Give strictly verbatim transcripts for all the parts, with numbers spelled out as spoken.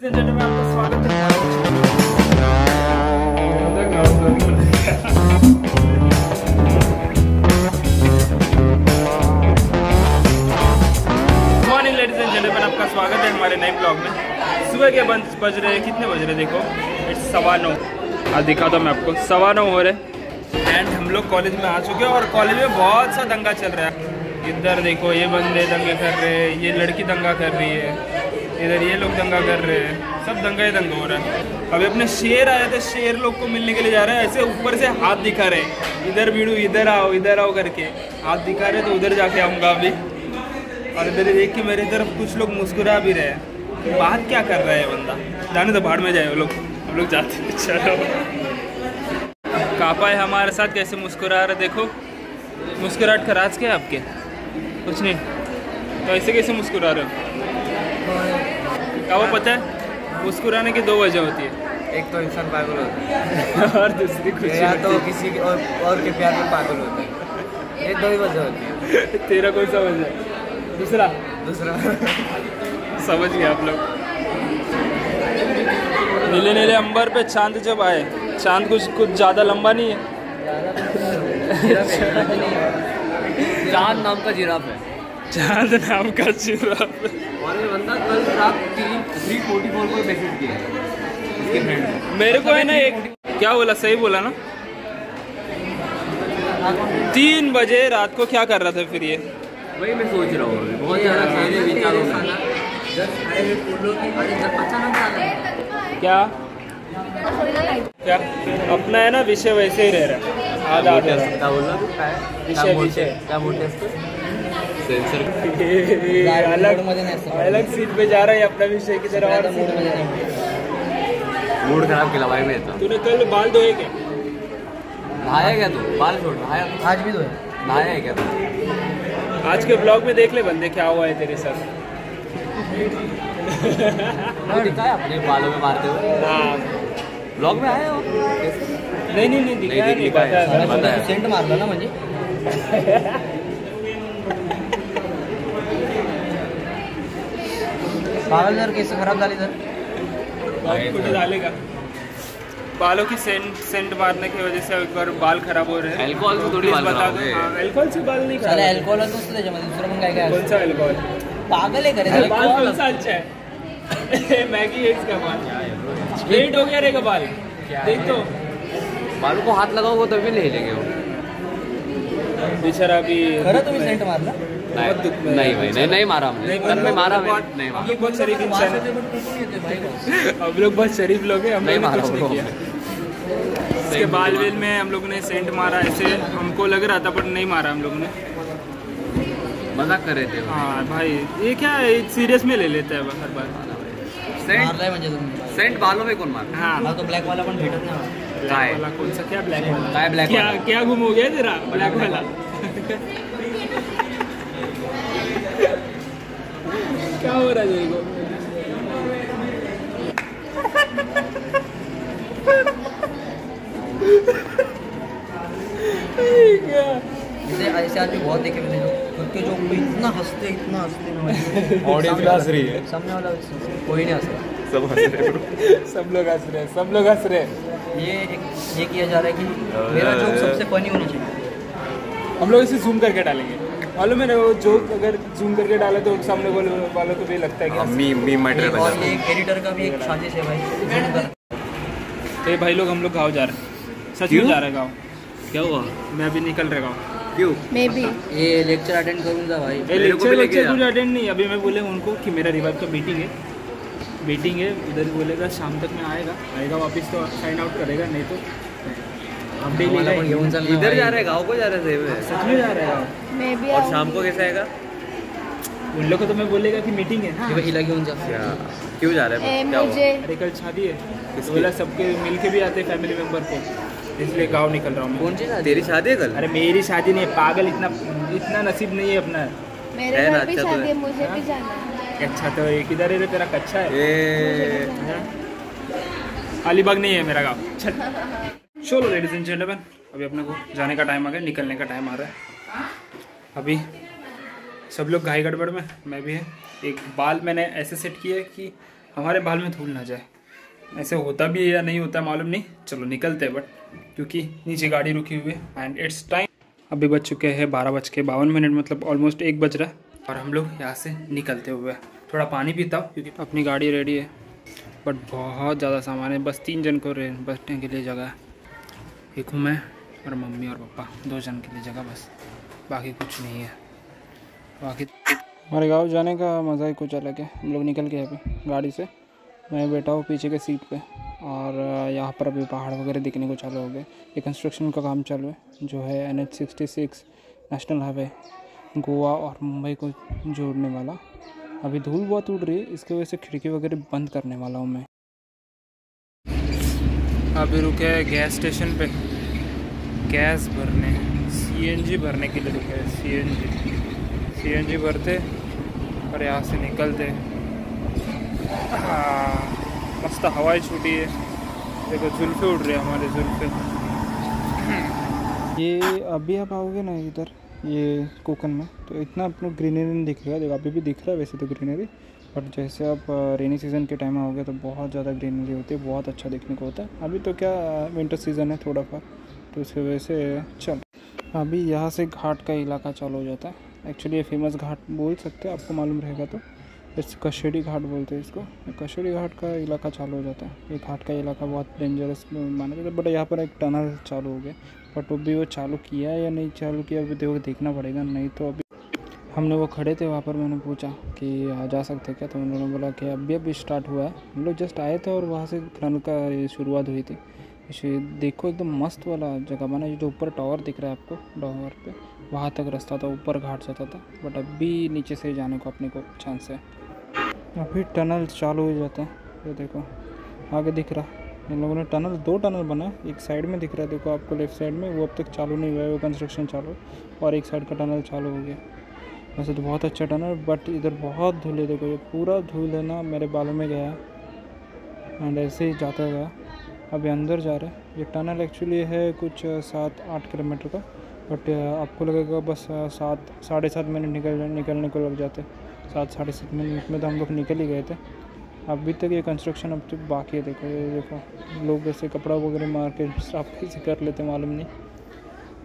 आपका स्वागत है। मॉर्निंग लेडीज एंड जेंटलमैन, आपका स्वागत है हमारे नए ब्लॉग में। सुबह के बंद बज रहे हैं, कितने बज रहे देखो, इट्स सवा नौ। आज दिखाता हूँ मैं आपको, सवा नौ हो रहे एंड हम लोग कॉलेज में आ चुके हैं और कॉलेज में बहुत सा दंगा चल रहा है। इधर देखो ये बंदे दंगे कर रहे हैं, ये लड़की दंगा कर रही है, इधर ये लोग दंगा कर रहे हैं, सब दंगा ही दंगा हो रहा है। अभी अपने शेर आए थे, शेर लोग को मिलने के लिए जा रहे हैं, ऐसे ऊपर से हाथ दिखा रहे हैं, इधर भीड़ू इधर आओ इधर आओ करके हाथ दिखा रहे हैं, तो उधर जाके आऊँगा अभी। और इधर देख के मेरी तरफ कुछ लोग मुस्कुरा भी रहे हैं, बात क्या कर रहा है बंदा, जाने तो भाड़ में जाए वो लोग, हम लोग जाते चलो। कापा है हमारे साथ, कैसे मुस्कुरा रहे देखो, मुस्कुराहट का राज क्या है आपके, कुछ नहीं तो ऐसे कैसे मुस्कुरा रहे हो, क्या वो पता है मुस्कुराने की दो वजह होती है, एक तो इंसान पागल होता है और दूसरी कुछ या तो किसी और, और के प्यार में पागल होता है, ये दो ही वजह होती है। तेरा कोई सा वजह है? दूसरा दूसरा समझ गए आप लोग। नीले नीले अंबर पे चांद जब आए, चांद कुछ कुछ ज़्यादा लंबा नहीं है, चांद नाम का जिराफ है, चांद नाम का जिराफ। और ये बंदा कल रात तीन बजकर चौवालीस मिनट को मैसेज किया उसके फ्रेंड को, मेरे को है ना एक, क्या बोला, सही बोला ना, तीन बजे रात को क्या कर रहा था फिर ये, वही मैं सोच रहा हूँ, बहुत ज़्यादा सारे विचारों में क्या क्या अपना है ना विषय वैसे ही रह रहा है, आधा आधा क्या बोला विषय विषय क्या बोलते अलग अलग सीट पे जा रहा है अपना विषय की तरह, और मूड खराब के लवाई में। तूने कल बाल धोए क्या, नहाया क्या तू, बाल छोड़ नहाया, आज भी धोए, नहाया है क्या तू? आज के ब्लॉग में देख ले बंदे क्या हुआ है तेरे साथ, अपने बालों में मारते हुए ब्लॉग में आया हो? नहीं नहीं नहीं दिखाया, सेंट मारता ना मुझे। बाल जर कैसे खराब डाले सर, कुछ डालेगा बालों की सेंट सेंट मारने की वजह से एक बार बाल खराब हो रहे हैं। अल्कोहल से थोड़ी बाल खराब होते हैं, अल्कोहल से बाल नहीं खराब, साला अल्कोहल तो उससे जमा, दूसरा मंगाए क्या, कौन सा अल्कोहल, पागल है करे सर, बाल कौन सा अच्छा है, मैगी है इसका बाल, वेट हो गया रहेगा बाल, देख तो बालों को हाथ लगाओगे तभी ले लेंगे वो बेचारा। अभी खरा तुम्हें सेंट मारना नहीं, नहीं भाई नहीं नहीं मारा हमने, तन में मारा नहीं, हम लोग बहुत शरीफ इंसान हैं, हम लोग बहुत शरीफ लोग हैं, हमने कुछ नहीं किया। इसके बाल वेल में हम लोग ने सेंट मारा, ऐसे हमको लग रहा था पर नहीं मारा हम लोग ने, मजाक कर रहे थे। हाँ भाई ये क्या सीरियस में ले लेता है हर बार, सेंट बालों में कौन मार, हाँ तो ब्लैक वाला वाला कौन सा, क्या ब्लैक वाला, ब्लैक क्या गुम हो गया तेरा ब्लैक वाला, क्या हो रहा है तेरे को? बहुत देखे मैंने, खुद के जोक में इतना हंसते इतना हंसते, ऑडियंस हंस रही है, सामने वाला कोई नहीं हंस रहा, सब हंस रहे, सब लोग हंस रहे, सब लोग हंस रहे। ये ये किया जा रहा है कि मेरा जोक सबसे फनी होना चाहिए, हम लोग इसे जूम करके डालेंगे, मालूम मैंने वो जोक अगर जूम करके डाला तो सामने वालों को भी लगता है कि मी मी मटेरियल। और ये एडिटर का भी एक साजिश है भाई, ए भाई लोग हम लोग गाँव जा रहे हैं, सच में जा रहे हैं गाँव, क्या हुआ मैं भी निकल रहा गाँव, क्यों मैं भी ये लेक्चर अटेंड करूँगा भाई, ये लेक्चर लेक्चर कुछ अटेंड नहीं, अभी मैं बोले उनको कि मेरा रिवाइव का मीटिंग है, मीटिंग है उधर बोलेगा शाम तक में आएगा, आएगा वापस तो साइन आउट करेगा, नहीं तो इधर जा रहे गाँव को जा रहे थे, सच में जा रहे गाँव। और शाम को कैसा आएगा, उन लोगों को तो मैं बोलेगा कि मीटिंग है, हाँ। हिला क्यों जा क्यों जा रहा है, अरे कल शादी है, बोला सबके मिल के भी आते फैमिली मेम्बर को, इसलिए गाँव निकल रहा हूँ। कौन सी शादी, तेरी शादी है कल? अरे मेरी शादी नहीं है पागल, इतना इतना नसीब नहीं है अपना, अच्छा तो किधर है तेरा कच्चा है, अलीबाग नहीं है मेरा गाँव। चल चलो लेडीज एंड जेंटलमैन, अभी अपने को जाने का टाइम आ गया, निकलने का टाइम आ रहा है, अभी सब लोग घाई गड़बड़ में, मैं भी है। एक बाल मैंने ऐसे सेट किया है कि हमारे बाल में धूल ना जाए। ऐसे होता भी है या नहीं होता मालूम नहीं, चलो निकलते हैं। बट क्योंकि नीचे गाड़ी रुकी हुई है एंड इट्स टाइम, अभी बज चुके हैं बारह बज के बावन मिनट, मतलब ऑलमोस्ट एक बज रहा है और हम लोग यहाँ से निकलते हुए। थोड़ा पानी पीता हूँ क्योंकि अपनी गाड़ी रेडी है बट बहुत ज़्यादा सामान है, बस तीन जन को बैठने के लिए जगह है। एक हूँ मैं और मम्मी और पापा, दो जन के लिए जगह बस, बाकी कुछ नहीं है। बाकी हमारे गाँव जाने का मज़ा ही कुछ अलग है। हम लोग निकल के यहाँ पे गाड़ी से, मैं बैठा हूँ पीछे के सीट पे और यहाँ पर अभी पहाड़ वगैरह दिखने को चालू हो गए। ये कंस्ट्रक्शन का काम चालू है जो है N H sixty six national highway Goa और मुंबई को जोड़ने वाला। अभी धूल बहुत उड़ रही है, इसकी वजह से खिड़की वगैरह बंद करने वाला हूँ मैं। अभी रुके गैस स्टेशन पे गैस भरने, सी एन जी भरने के लिए रुके। सी एन जी सी एन जी भरते और यहाँ से निकलते। मस्त हवाएं छूटी है, देखो जुल्फे उड़ रहे हैं हमारे जुल्फे। ये अभी आप आओगे ना इधर ये कोकन में तो इतना आपको ग्रीनरी नहीं दिखेगा। देखो अभी भी दिख रहा है वैसे तो ग्रीनरी, बट जैसे आप रेनी सीज़न के टाइम आओगे तो बहुत ज़्यादा ग्रीनरी होती है, बहुत अच्छा देखने को होता है। अभी तो क्या विंटर सीज़न है थोड़ा सा, तो उसकी वजह से चल। अभी यहाँ से घाट का इलाका चालू हो जाता है। एक्चुअली ये फेमस घाट बोल सकते हैं, आपको मालूम रहेगा तो, इस कशेड़ी घाट बोलते हैं इसको। कशेड़ी घाट का इलाका चालू हो जाता है। ये घाट का इलाका बहुत डेंजरस माना जाता है, बट यहाँ पर एक टनल चालू हो गया, बट वो भी वो चालू किया या नहीं चालू किया अभी देखो, देखना पड़ेगा। नहीं तो अभी हम लोग वो खड़े थे वहाँ पर, मैंने पूछा कि जा सकते क्या, तो उन्होंने बोला कि अभी अभी स्टार्ट हुआ है। हम लोग जस्ट आए थे और वहाँ से टनल का शुरुआत हुई थी। देखो एकदम मस्त वाला जगह बना, ये जो ऊपर टावर दिख रहा है आपको, टावर पे वहाँ तक रास्ता था, ऊपर घाट जाता था, बट अभी नीचे से जाने को अपने को चांस है। अभी टनल चालू हो जाता है, ये देखो आगे दिख रहा है। इन लोगों ने टनल, दो टनल बना, एक साइड में दिख रहा है देखो आपको लेफ्ट साइड में, वो अब तक चालू नहीं हुआ है, वो कंस्ट्रक्शन चालू, और एक साइड का टनल चालू हो गया। वैसे तो बहुत अच्छा टनल, बट इधर बहुत धूल है, देखो ये पूरा धूल है ना, मेरे बालों में गया एंड ऐसे ही जाता गया। अभी अंदर जा रहे हैं। ये टनल एक्चुअली है कुछ सात आठ किलोमीटर का, बट आपको लगेगा बस सात साढ़े सात मिनट निकल निकलने को लग जाते, सात साढ़े सात मिनट में तो हम लोग निकल ही गए थे। अभी तक ये कंस्ट्रक्शन अब तक बाकी है। देखो ये देखो लोग ऐसे कपड़ा वगैरह मार के साफ कैसे कर लेते मालूम नहीं।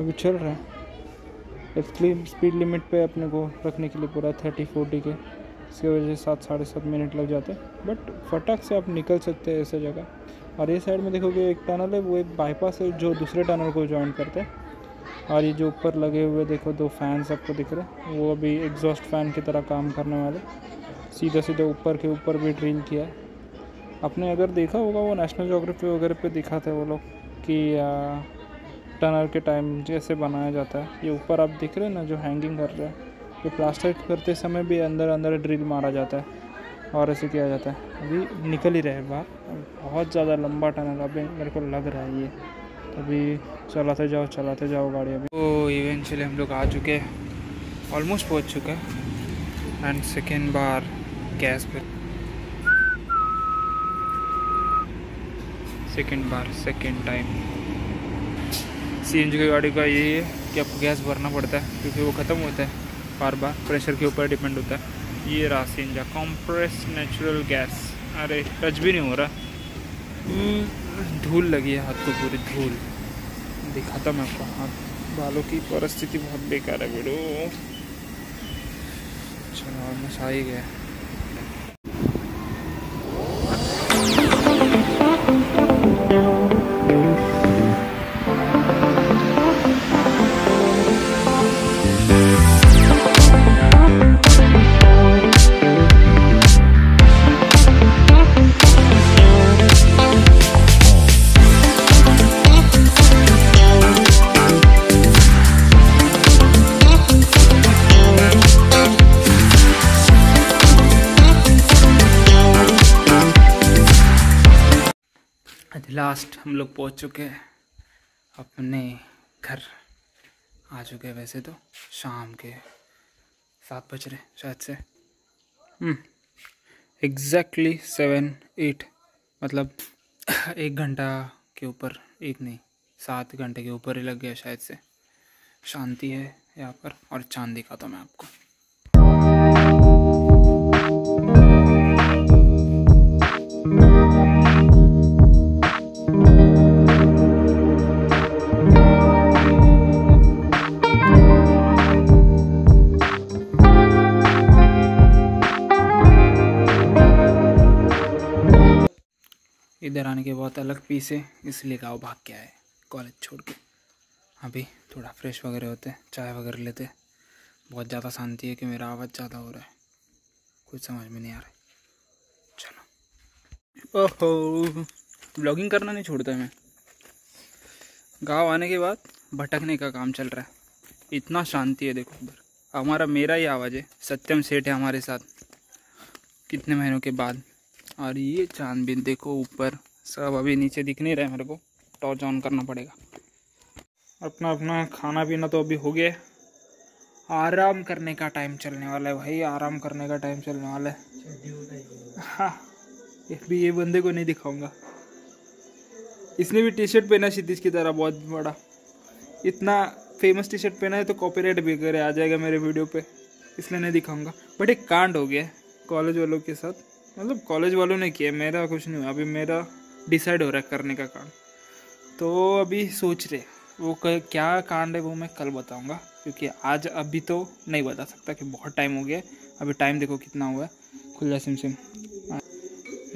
अभी चल रहा है एक्चुअली स्पीड लिमिट पे अपने को रखने के लिए पूरा थर्टी फोर्टी के, इसकी वजह से सात साढ़े सात मिनट लग जाते, बट फटाक से आप निकल सकते हैं ऐसे जगह। और ये साइड में देखोगे एक टनल है, वो एक बाईपास है जो दूसरे टनल को ज्वाइन करते हैं। और ये जो ऊपर लगे हुए देखो दो फैन सबको दिख रहे हैं, वो अभी एग्जॉस्ट फैन की तरह काम करने वाले। सीधा सीधा ऊपर के ऊपर भी ड्रिल किया है। आपने अगर देखा होगा वो नेशनल ज्योग्राफी वगैरह पे दिखाते हैं वो लोग कि टनल के टाइम जैसे बनाया जाता है। ये ऊपर आप दिख रहे हैं ना जो हैंगिंग कर रहे हैं, तो प्लास्टर करते समय भी अंदर अंदर ड्रिल मारा जाता है और ऐसे किया जाता है। अभी निकल ही रहे बाहर, बहुत ज़्यादा लंबा टनल अभी मेरे को लग रहा है ये। अभी चलाते जाओ चलाते जाओ गाड़ी। अभी तो इवेंचुअली हम लोग आ चुके हैं, ऑलमोस्ट पहुंच चुके हैं एंड सेकेंड बार गैस पे सेकेंड बार second time. C N G की गाड़ी का यही है कि आपको गैस भरना पड़ता है क्योंकि वो ख़त्म होता है बार बार, प्रेशर के ऊपर डिपेंड होता है। ये रासिन जा कॉम्प्रेस नेचुरल गैस, अरे टच भी नहीं हो रहा, धूल लगी है हाथ को पूरी, धूल दिखाता मैं आपको। हाथ बालों की परिस्थिति बहुत बेकार है बेडो। चलो मस आ ही गया। लास्ट हम लोग पहुंच चुके हैं अपने घर, आ चुके हैं। वैसे तो शाम के सात बज रहे शायद से, एग्जैक्टली सेवन एट, मतलब एक घंटा के ऊपर, एक नहीं सात घंटे के ऊपर ही लग गया शायद से। शांति है यहाँ पर और चाँद दिखाता हूँ मैं आपको। इधर आने के बहुत अलग पीस है, इसलिए गाँव भाग के आए कॉलेज छोड़ के। अभी थोड़ा फ्रेश वगैरह होते, चाय वगैरह लेते। बहुत ज़्यादा शांति है कि मेरा आवाज़ ज़्यादा हो रहा है, कुछ समझ में नहीं आ रहा है। चलो, ओहो ब्लॉगिंग करना नहीं छोड़ता मैं। गांव आने के बाद भटकने का काम चल रहा है। इतना शांति है, देखो उधर हमारा मेरा ही आवाज़ है। सत्यम सेठ है हमारे साथ कितने महीनों के बाद। और ये चाँद भी देखो ऊपर, सब अभी नीचे दिख नहीं रहा है मेरे को, टॉर्च ऑन करना पड़ेगा। अपना अपना खाना पीना तो अभी हो गया, आराम करने का टाइम चलने वाला है भाई, आराम करने का टाइम चलने वाला है। हाँ, भी ये बंदे को नहीं दिखाऊंगा, इसने भी टी शर्ट पहना क्षितिज की तरह बहुत बड़ा, इतना फेमस टी शर्ट पहना है तो कॉपीराइट भी करे आ जाएगा मेरे वीडियो पे, इसलिए नहीं दिखाऊंगा। बट एक कांड हो गया कॉलेज वालों के साथ, मतलब कॉलेज वालों ने किया, मेरा कुछ नहीं हुआ। अभी मेरा डिसाइड हो रहा है करने का कांड, तो अभी सोच रहे वो क्या कांड है वो मैं कल बताऊँगा, क्योंकि आज अभी तो नहीं बता सकता कि बहुत टाइम हो गया। अभी टाइम देखो कितना हुआ है, खुला सिम सिम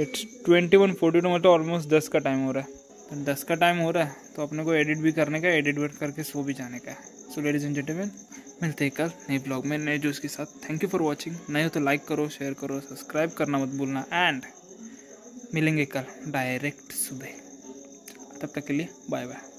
it's twenty one forty two, मतलब ऑलमोस्ट दस का टाइम हो रहा है। तो दस का टाइम हो रहा है तो अपने को एडिट भी करने का, एडिट वर्क करके सो भी जाने का है। सो लेडीज़ एंड जेंटलमैन, मिलते हैं कल नए ब्लॉग में नए जोश के साथ। Thank you for watching. नए हो तो लाइक करो, शेयर करो, सब्सक्राइब करना मत भूलना। एंड मिलेंगे कल डायरेक्ट सुबह, तब तक के लिए बाय बाय।